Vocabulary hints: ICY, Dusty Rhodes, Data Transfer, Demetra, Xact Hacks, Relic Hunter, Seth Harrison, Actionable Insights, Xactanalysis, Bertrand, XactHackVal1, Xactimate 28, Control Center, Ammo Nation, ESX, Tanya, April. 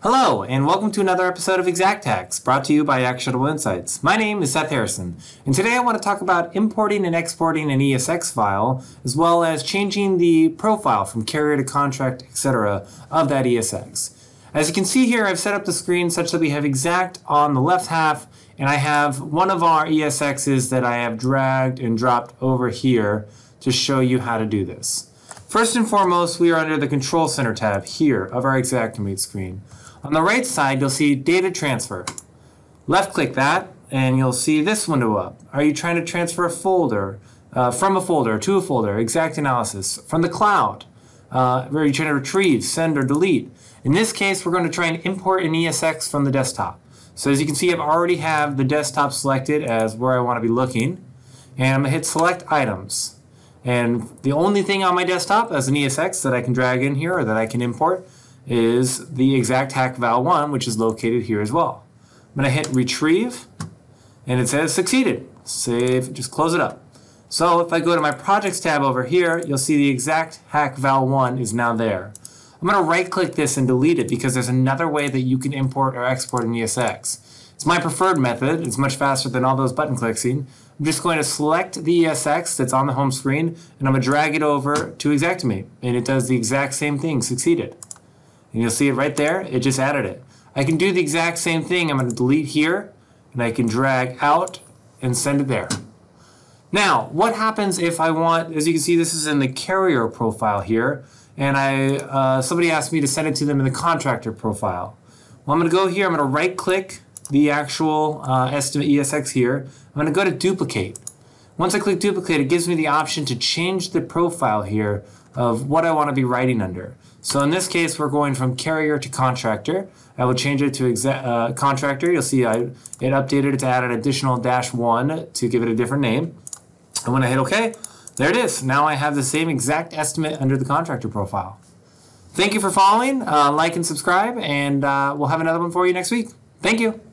Hello, and welcome to another episode of Xact Hacks, brought to you by Actionable Insights. My name is Seth Harrison, and today I want to talk about importing and exporting an ESX file, as well as changing the profile from carrier to contract, etc. of that ESX. As you can see here, I've set up the screen such that we have Xact on the left half, and I have one of our ESXs that I have dragged and dropped over here to show you how to do this. First and foremost, we are under the Control Center tab here of our Xactimate screen. On the right side, you'll see Data Transfer. Left click that, and you'll see this window up. Are you trying to transfer a folder from a folder to a folder? Xactanalysis from the cloud. Are you trying to retrieve, send, or delete? In this case, we're going to try and import an ESX from the desktop. So as you can see, I've already have the desktop selected as where I want to be looking, and I'm going to hit Select Items. And the only thing on my desktop as an ESX that I can drag in here or that I can import is the XactHackVal1, which is located here as well. I'm going to hit Retrieve, and it says Succeeded. Save, just close it up. So if I go to my Projects tab over here, you'll see the XactHackVal1 is now there. I'm going to right-click this and delete it because there's another way that you can import or export an ESX. It's my preferred method. It's much faster than all those button clicking. I'm just going to select the ESX that's on the home screen, and I'm going to drag it over to Xactimate, and it does the exact same thing, Succeeded. And you'll see it right there, it just added it. I can do the exact same thing. I'm going to delete here, and I can drag out and send it there. Now, what happens if I want, as you can see, this is in the carrier profile here, and somebody asked me to send it to them in the contractor profile. Well, I'm going to go here, I'm going to right-click the actual estimate ESX here. I'm going to go to Duplicate. Once I click Duplicate, it gives me the option to change the profile here of what I want to be writing under. So in this case, we're going from carrier to contractor. I will change it to contractor. You'll see it updated it to add an additional -1 to give it a different name. And when I hit OK, there it is. Now I have the same exact estimate under the contractor profile. Thank you for following. Like and subscribe, and we'll have another one for you next week. Thank you.